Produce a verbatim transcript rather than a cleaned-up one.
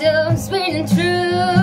so sweet and true.